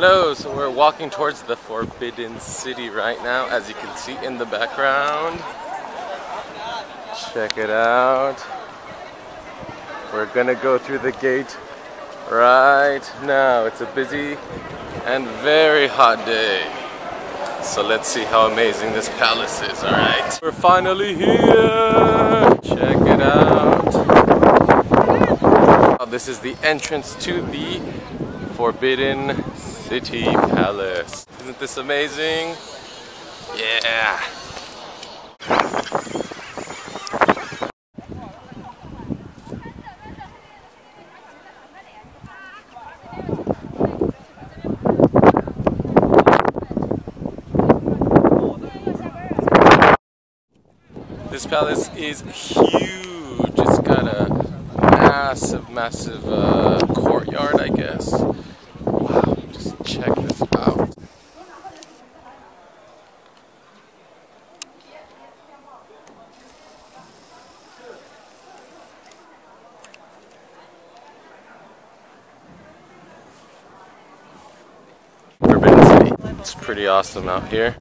Hello, so we're walking towards the Forbidden City right now, as you can see in the background. Check it out. We're gonna go through the gate right now. It's a busy and very hot day. So let's see how amazing this palace is, alright? We're finally here! Check it out. This is the entrance to the Forbidden City Palace. Isn't this amazing? Yeah! This palace is huge. It's got a massive courtyard, I guess. Wow, just check this out. Forbidden City. It's pretty awesome out here.